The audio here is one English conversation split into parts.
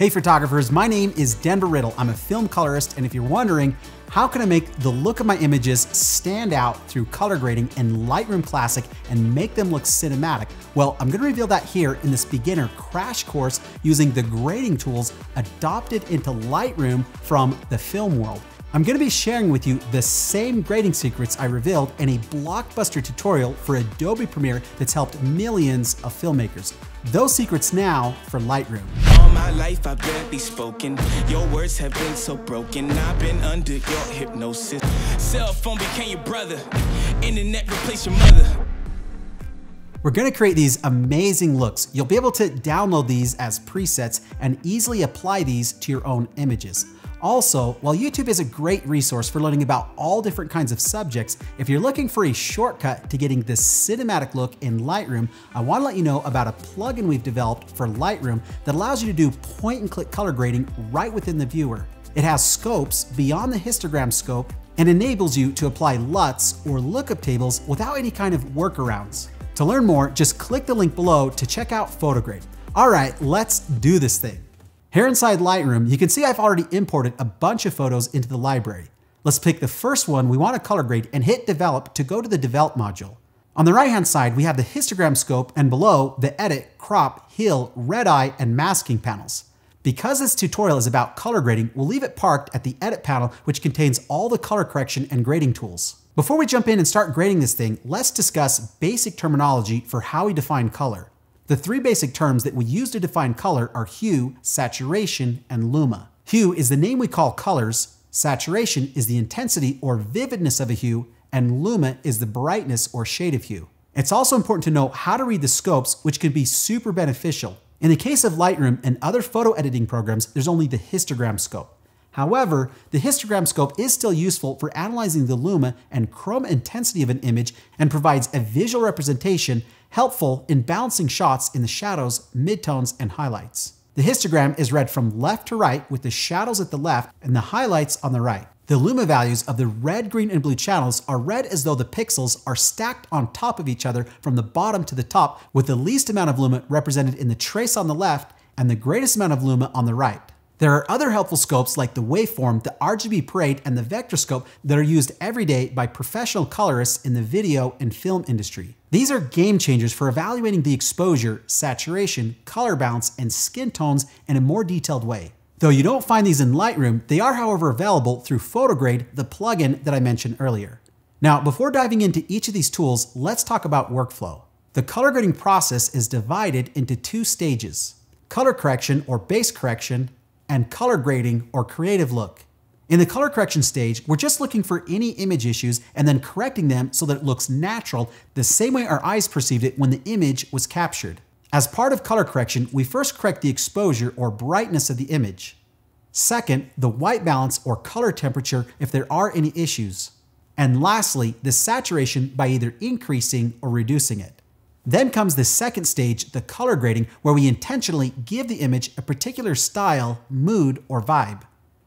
Hey photographers, my name is Denver Riddle. I'm a film colorist, and if you're wondering, how can I make the look of my images stand out through color grading in Lightroom Classic and make them look cinematic? Well, I'm gonna reveal that here in this beginner crash course using the grading tools adopted into Lightroom from the film world. I'm gonna be sharing with you the same grading secrets I revealed in a blockbuster tutorial for Adobe Premiere that's helped millions of filmmakers. Those secrets now for Lightroom. My life I've barely spoken, your words have been so broken. I've been under your hypnosis. Cell phone became your brother, internet replaced your mother. We're gonna create these amazing looks. You'll be able to download these as presets and easily apply these to your own images. Also, while YouTube is a great resource for learning about all different kinds of subjects, if you're looking for a shortcut to getting this cinematic look in Lightroom, I want to let you know about a plugin we've developed for Lightroom that allows you to do point-and-click color grading right within the viewer. It has scopes beyond the histogram scope and enables you to apply LUTs or lookup tables without any kind of workarounds. To learn more, just click the link below to check out PhotoGrade. All right, let's do this thing. Here inside Lightroom, you can see I've already imported a bunch of photos into the library. Let's pick the first one we want to color grade and hit Develop to go to the Develop module. On the right-hand side, we have the histogram scope and below the Edit, Crop, Hill, Red Eye, and Masking panels. Because this tutorial is about color grading, we'll leave it parked at the Edit panel, which contains all the color correction and grading tools. Before we jump in and start grading this thing, let's discuss basic terminology for how we define color. The three basic terms that we use to define color are hue, saturation, and luma. Hue is the name we call colors, saturation is the intensity or vividness of a hue, and luma is the brightness or shade of hue. It's also important to know how to read the scopes, which can be super beneficial. In the case of Lightroom and other photo editing programs, there's only the histogram scope. However, the histogram scope is still useful for analyzing the luma and chroma intensity of an image and provides a visual representation helpful in balancing shots in the shadows, midtones, and highlights. The histogram is read from left to right with the shadows at the left and the highlights on the right. The luma values of the red, green, and blue channels are read as though the pixels are stacked on top of each other from the bottom to the top, with the least amount of luma represented in the trace on the left and the greatest amount of luma on the right. There are other helpful scopes like the Waveform, the RGB Parade, and the Vectorscope that are used every day by professional colorists in the video and film industry. These are game changers for evaluating the exposure, saturation, color balance, and skin tones in a more detailed way. Though you don't find these in Lightroom, they are however available through PhotoGrade, the plugin that I mentioned earlier. Now, before diving into each of these tools, let's talk about workflow. The color grading process is divided into two stages: color correction or base correction, and color grading or creative look. In the color correction stage, we're just looking for any image issues and then correcting them so that it looks natural, the same way our eyes perceived it when the image was captured. As part of color correction, we first correct the exposure or brightness of the image. Second, the white balance or color temperature if there are any issues. And lastly, the saturation by either increasing or reducing it. Then comes the second stage, the color grading, where we intentionally give the image a particular style, mood, or vibe.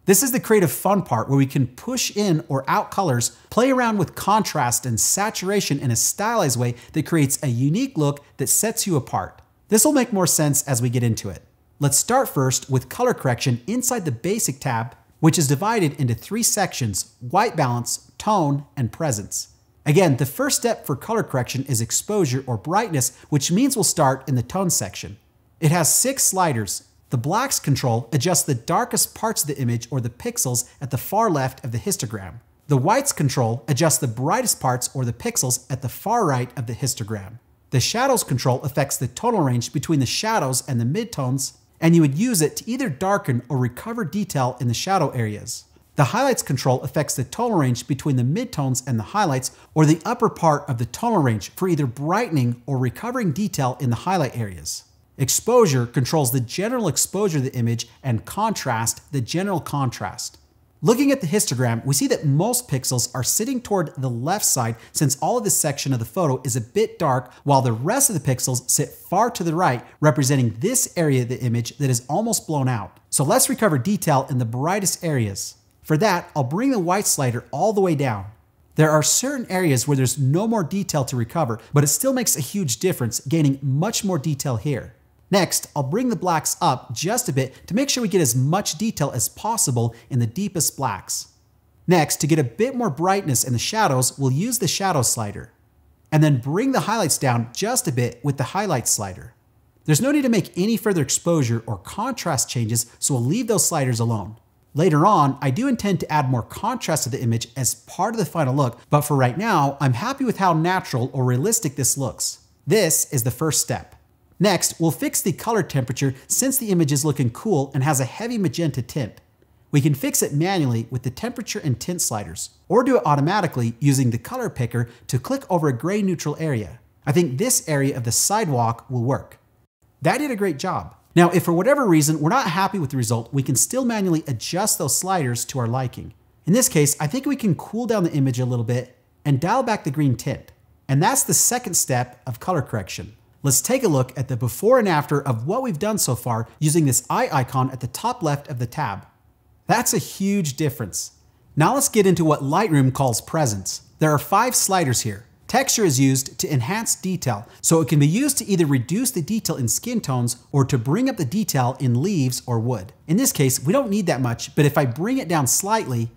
This is the creative fun part where we can push in or out colors, play around with contrast and saturation in a stylized way that creates a unique look that sets you apart. This will make more sense as we get into it. Let's start first with color correction inside the Basic tab, which is divided into three sections: white balance, tone, and presence. Again, the first step for color correction is exposure or brightness, which means we'll start in the tone section. It has 6 sliders. The blacks control adjusts the darkest parts of the image or the pixels at the far left of the histogram. The whites control adjusts the brightest parts or the pixels at the far right of the histogram. The shadows control affects the tonal range between the shadows and the midtones, and you would use it to either darken or recover detail in the shadow areas. The highlights control affects the tonal range between the midtones and the highlights, or the upper part of the tonal range for either brightening or recovering detail in the highlight areas. Exposure controls the general exposure of the image, and contrast the general contrast. Looking at the histogram, we see that most pixels are sitting toward the left side since all of this section of the photo is a bit dark, while the rest of the pixels sit far to the right, representing this area of the image that is almost blown out. So let's recover detail in the brightest areas. For that, I'll bring the white slider all the way down. There are certain areas where there's no more detail to recover, but it still makes a huge difference, gaining much more detail here. Next, I'll bring the blacks up just a bit to make sure we get as much detail as possible in the deepest blacks. Next, to get a bit more brightness in the shadows, we'll use the shadow slider. And then bring the highlights down just a bit with the highlight slider. There's no need to make any further exposure or contrast changes, so we'll leave those sliders alone. Later on, I do intend to add more contrast to the image as part of the final look, but for right now, I'm happy with how natural or realistic this looks. This is the first step. Next, we'll fix the color temperature since the image is looking cool and has a heavy magenta tint. We can fix it manually with the temperature and tint sliders, or do it automatically using the color picker to click over a gray neutral area. I think this area of the sidewalk will work. That did a great job. Now, if for whatever reason we're not happy with the result, we can still manually adjust those sliders to our liking. In this case, I think we can cool down the image a little bit and dial back the green tint. And that's the second step of color correction. Let's take a look at the before and after of what we've done so far using this eye icon at the top left of the tab. That's a huge difference. Now let's get into what Lightroom calls presence. There are 5 sliders here. Texture is used to enhance detail, so it can be used to either reduce the detail in skin tones or to bring up the detail in leaves or wood. In this case, we don't need that much, but if I bring it down slightly,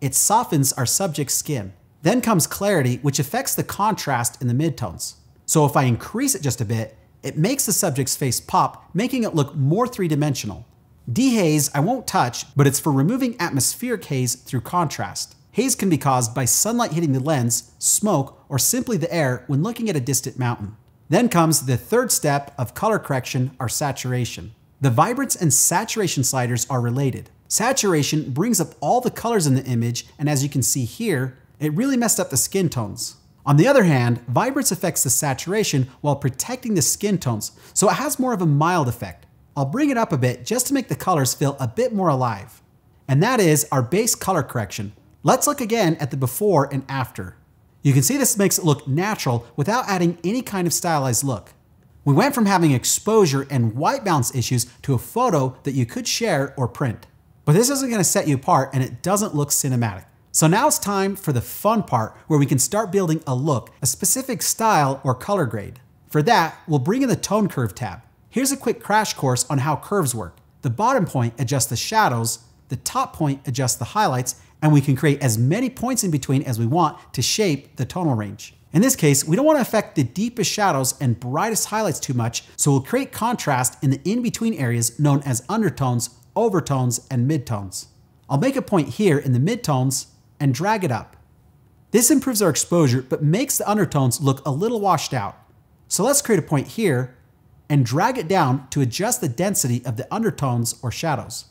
it softens our subject's skin. Then comes clarity, which affects the contrast in the midtones. So if I increase it just a bit, it makes the subject's face pop, making it look more three-dimensional. Dehaze I won't touch, but it's for removing atmospheric haze through contrast. Haze can be caused by sunlight hitting the lens, smoke, or simply the air when looking at a distant mountain. Then comes the third step of color correction, our saturation. The vibrance and saturation sliders are related. Saturation brings up all the colors in the image, and as you can see here, it really messed up the skin tones. On the other hand, vibrance affects the saturation while protecting the skin tones, so it has more of a mild effect. I'll bring it up a bit just to make the colors feel a bit more alive. And that is our base color correction. Let's look again at the before and after. You can see this makes it look natural without adding any kind of stylized look. We went from having exposure and white balance issues to a photo that you could share or print. But this isn't going to set you apart, and it doesn't look cinematic. So now it's time for the fun part where we can start building a look, a specific style or color grade. For that, we'll bring in the tone curve tab. Here's a quick crash course on how curves work. The bottom point adjusts the shadows, the top point adjusts the highlights, and we can create as many points in between as we want to shape the tonal range. In this case, we don't want to affect the deepest shadows and brightest highlights too much, so we'll create contrast in the in-between areas known as undertones, overtones, and midtones. I'll make a point here in the midtones and drag it up. This improves our exposure but makes the undertones look a little washed out. So let's create a point here and drag it down to adjust the density of the undertones or shadows.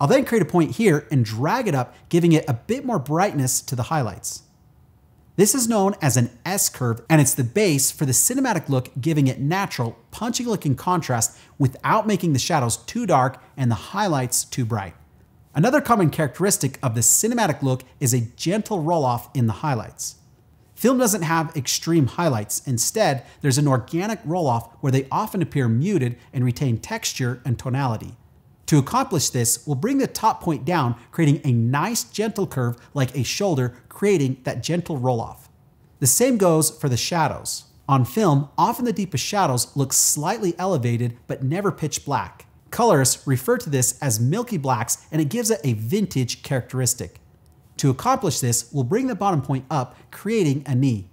I'll then create a point here and drag it up, giving it a bit more brightness to the highlights. This is known as an S-curve, and it's the base for the cinematic look, giving it natural, punchy looking contrast without making the shadows too dark and the highlights too bright. Another common characteristic of the cinematic look is a gentle roll-off in the highlights. Film doesn't have extreme highlights. Instead, there's an organic roll-off where they often appear muted and retain texture and tonality. To accomplish this, we'll bring the top point down, creating a nice gentle curve like a shoulder, creating that gentle roll-off. The same goes for the shadows. On film, often the deepest shadows look slightly elevated but never pitch black. Colorists refer to this as milky blacks, and it gives it a vintage characteristic. To accomplish this, we'll bring the bottom point up, creating a knee.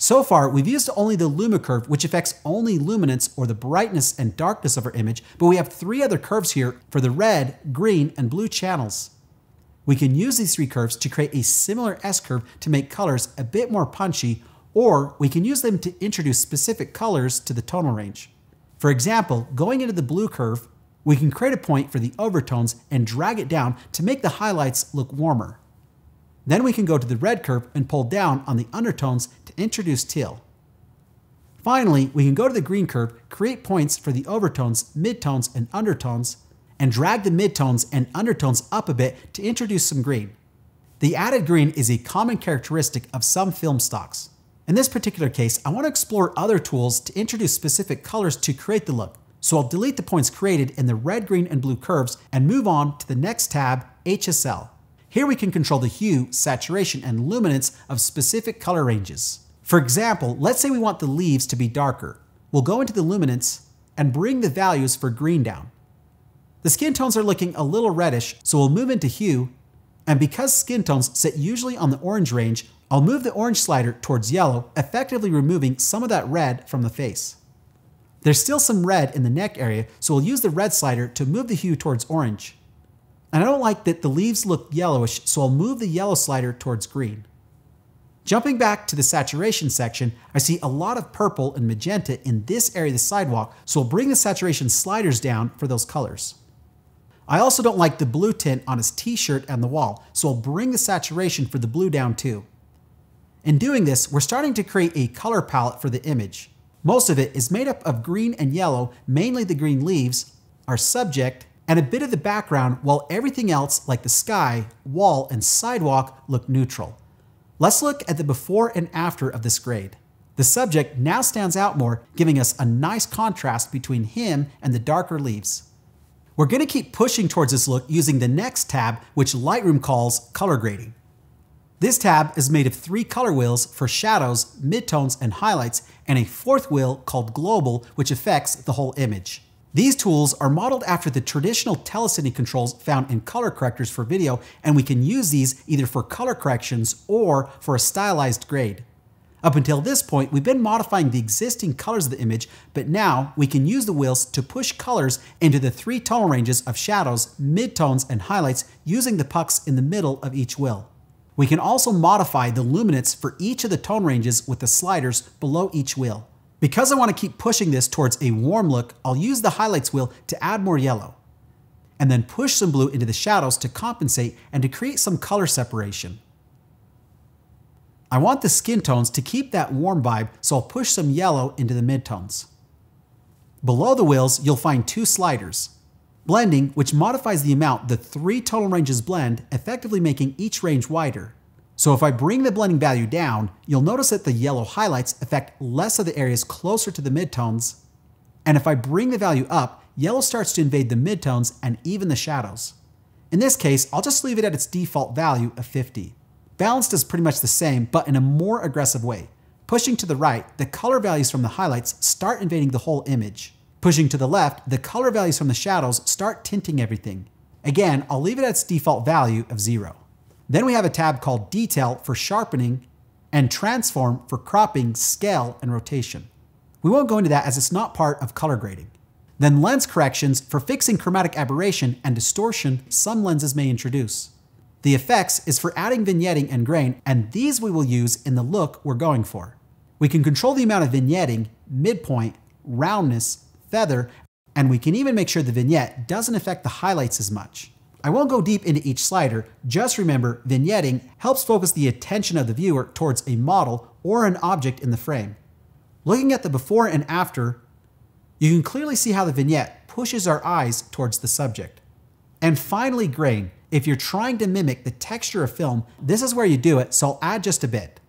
So far, we've used only the Luma curve, which affects only luminance or the brightness and darkness of our image, but we have 3 other curves here for the red, green, and blue channels. We can use these 3 curves to create a similar S-curve to make colors a bit more punchy, or we can use them to introduce specific colors to the tonal range. For example, going into the blue curve, we can create a point for the overtones and drag it down to make the highlights look warmer. Then we can go to the red curve and pull down on the undertones to introduce teal. Finally, we can go to the green curve, create points for the overtones, midtones, and undertones, and drag the midtones and undertones up a bit to introduce some green. The added green is a common characteristic of some film stocks. In this particular case, I want to explore other tools to introduce specific colors to create the look, so I'll delete the points created in the red, green, and blue curves and move on to the next tab, HSL. Here we can control the hue, saturation, and luminance of specific color ranges. For example, let's say we want the leaves to be darker. We'll go into the luminance and bring the values for green down. The skin tones are looking a little reddish, so we'll move into hue, and because skin tones sit usually on the orange range, I'll move the orange slider towards yellow, effectively removing some of that red from the face. There's still some red in the neck area, so we'll use the red slider to move the hue towards orange. And I don't like that the leaves look yellowish, so I'll move the yellow slider towards green. Jumping back to the saturation section, I see a lot of purple and magenta in this area of the sidewalk, so we'll bring the saturation sliders down for those colors. I also don't like the blue tint on his t-shirt and the wall, so I'll bring the saturation for the blue down too. In doing this, we're starting to create a color palette for the image. Most of it is made up of green and yellow, mainly the green leaves, our subject, and a bit of the background, while everything else like the sky, wall, and sidewalk look neutral. Let's look at the before and after of this grade. The subject now stands out more, giving us a nice contrast between him and the darker leaves. We're going to keep pushing towards this look using the next tab, which Lightroom calls color grading. This tab is made of 3 color wheels for shadows, midtones, and highlights, and a 4th wheel called global, which affects the whole image. These tools are modeled after the traditional telecine controls found in color correctors for video, and we can use these either for color corrections or for a stylized grade. Up until this point, we've been modifying the existing colors of the image, but now we can use the wheels to push colors into the 3 tonal ranges of shadows, midtones, and highlights using the pucks in the middle of each wheel. We can also modify the luminance for each of the tone ranges with the sliders below each wheel. Because I want to keep pushing this towards a warm look, I'll use the highlights wheel to add more yellow, and then push some blue into the shadows to compensate and to create some color separation. I want the skin tones to keep that warm vibe, so I'll push some yellow into the midtones. Below the wheels, you'll find 2 sliders. Blending, which modifies the amount the 3 tonal ranges blend, effectively making each range wider. So if I bring the blending value down, you'll notice that the yellow highlights affect less of the areas closer to the midtones, and if I bring the value up, yellow starts to invade the midtones and even the shadows. In this case, I'll just leave it at its default value of 50. Balanced is pretty much the same, but in a more aggressive way. Pushing to the right, the color values from the highlights start invading the whole image. Pushing to the left, the color values from the shadows start tinting everything. Again, I'll leave it at its default value of 0. Then we have a tab called Detail for sharpening and Transform for cropping, scale, and rotation. We won't go into that as it's not part of color grading. Then Lens Corrections for fixing chromatic aberration and distortion some lenses may introduce. The effects is for adding vignetting and grain, and these we will use in the look we're going for. We can control the amount of vignetting, midpoint, roundness, feather, and we can even make sure the vignette doesn't affect the highlights as much. I won't go deep into each slider, just remember vignetting helps focus the attention of the viewer towards a model or an object in the frame. Looking at the before and after, you can clearly see how the vignette pushes our eyes towards the subject. And finally, grain. If you're trying to mimic the texture of film, this is where you do it, so I'll add just a bit.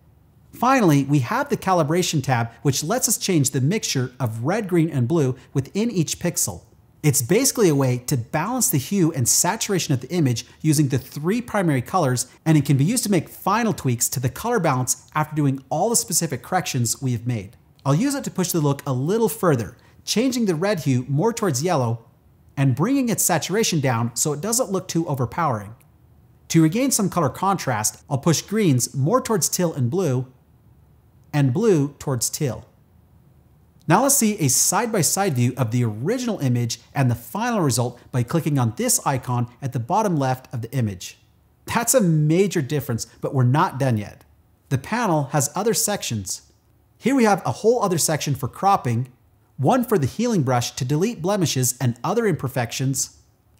Finally, we have the calibration tab, which lets us change the mixture of red, green, and blue within each pixel. It's basically a way to balance the hue and saturation of the image using the 3 primary colors, and it can be used to make final tweaks to the color balance after doing all the specific corrections we have made. I'll use it to push the look a little further, changing the red hue more towards yellow, and bringing its saturation down so it doesn't look too overpowering. To regain some color contrast, I'll push greens more towards teal and blue towards teal. Now let's see a side-by-side view of the original image and the final result by clicking on this icon at the bottom left of the image. That's a major difference, but we're not done yet. The panel has other sections. Here we have a whole other section for cropping, one for the healing brush to delete blemishes and other imperfections,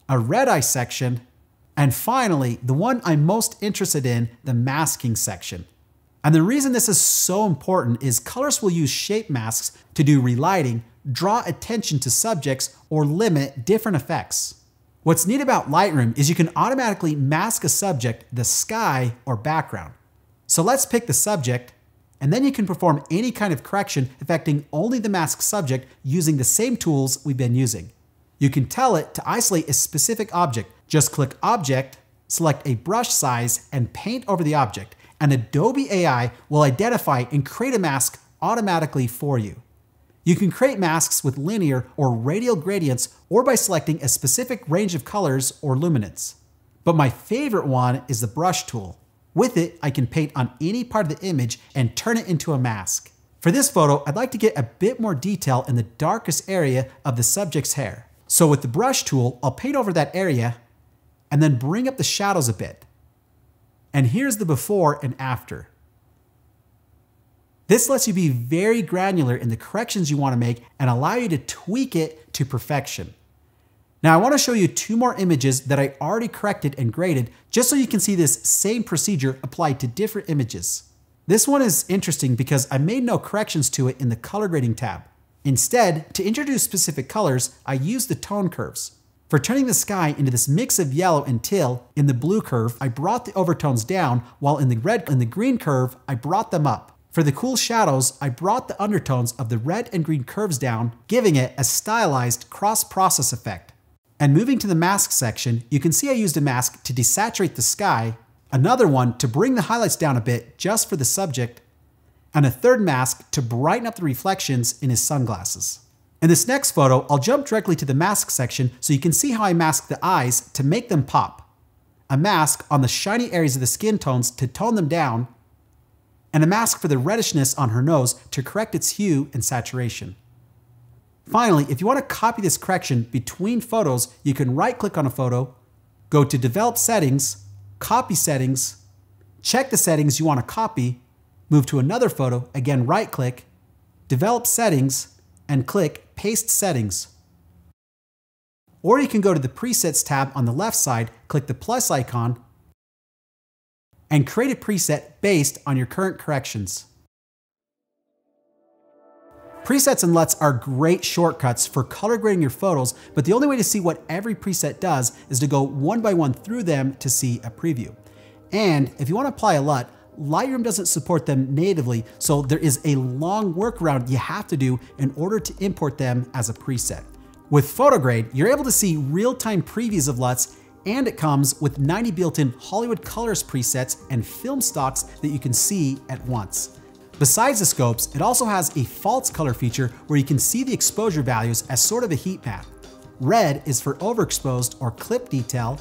a red eye section, and finally, the one I'm most interested in, the masking section. And the reason this is so important is colorists will use shape masks to do relighting, draw attention to subjects, or limit different effects. What's neat about Lightroom is you can automatically mask a subject, the sky, or background. So let's pick the subject, and then you can perform any kind of correction affecting only the masked subject using the same tools we've been using. You can tell it to isolate a specific object. Just click Object, select a brush size, and paint over the object. And Adobe AI will identify and create a mask automatically for you. You can create masks with linear or radial gradients or by selecting a specific range of colors or luminance. But my favorite one is the brush tool. With it, I can paint on any part of the image and turn it into a mask. For this photo, I'd like to get a bit more detail in the darkest area of the subject's hair. So with the brush tool, I'll paint over that area and then bring up the shadows a bit. And here's the before and after. This lets you be very granular in the corrections you want to make and allow you to tweak it to perfection. Now I want to show you two more images that I already corrected and graded just so you can see this same procedure applied to different images. This one is interesting because I made no corrections to it in the color grading tab. Instead, to introduce specific colors, I used the tone curves. For turning the sky into this mix of yellow and teal, in the blue curve, I brought the overtones down, while in the red and the green curve, I brought them up. For the cool shadows, I brought the undertones of the red and green curves down, giving it a stylized cross-process effect. And moving to the mask section, you can see I used a mask to desaturate the sky, another one to bring the highlights down a bit just for the subject, and a third mask to brighten up the reflections in his sunglasses. In this next photo, I'll jump directly to the mask section so you can see how I mask the eyes to make them pop, a mask on the shiny areas of the skin tones to tone them down, and a mask for the reddishness on her nose to correct its hue and saturation. Finally, if you want to copy this correction between photos, you can right-click on a photo, go to Develop Settings, Copy Settings, check the settings you want to copy, move to another photo, again right-click, Develop Settings, and click Paste Settings. Or you can go to the Presets tab on the left side, click the plus icon, and create a preset based on your current corrections. Presets and LUTs are great shortcuts for color grading your photos, but the only way to see what every preset does is to go one by one through them to see a preview. And if you want to apply a LUT, Lightroom doesn't support them natively, so there is a long workaround you have to do in order to import them as a preset. With PhotoGrade, you're able to see real-time previews of LUTs, and it comes with 90 built-in Hollywood colors presets and film stocks that you can see at once. Besides the scopes, it also has a false color feature where you can see the exposure values as sort of a heat map. Red is for overexposed or clipped detail,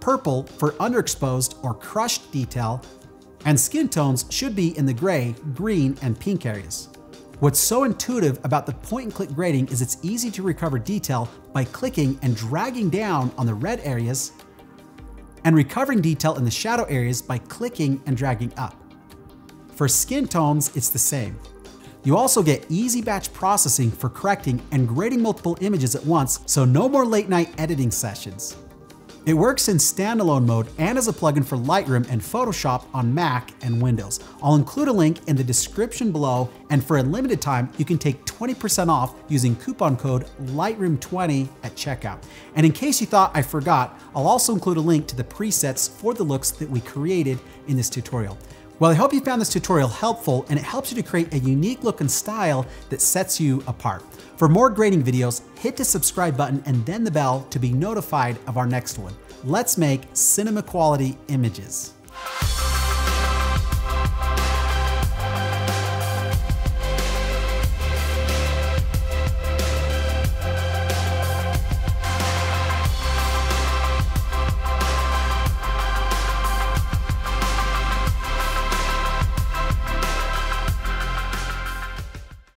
purple for underexposed or crushed detail, and skin tones should be in the gray, green, and pink areas. What's so intuitive about the point-and-click grading is it's easy to recover detail by clicking and dragging down on the red areas, and recovering detail in the shadow areas by clicking and dragging up. For skin tones, it's the same. You also get easy batch processing for correcting and grading multiple images at once, so no more late night editing sessions. It works in standalone mode and as a plugin for Lightroom and Photoshop on Mac and Windows. I'll include a link in the description below, and for a limited time, you can take 20% off using coupon code LIGHTROOM20 at checkout. And in case you thought I forgot, I'll also include a link to the presets for the looks that we created in this tutorial. Well, I hope you found this tutorial helpful, and it helps you to create a unique look and style that sets you apart. For more grading videos, hit the subscribe button and then the bell to be notified of our next one. Let's make cinema quality images.